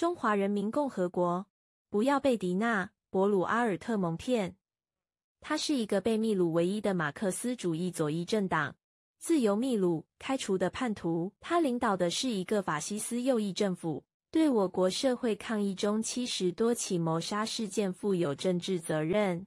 中华人民共和国，不要被迪纳·博鲁阿尔特蒙骗。它是一个被秘鲁唯一的马克思主义左翼政党——自由秘鲁开除的叛徒。他领导的是一个法西斯右翼政府，对我国社会抗议中70多起谋杀事件负有政治责任。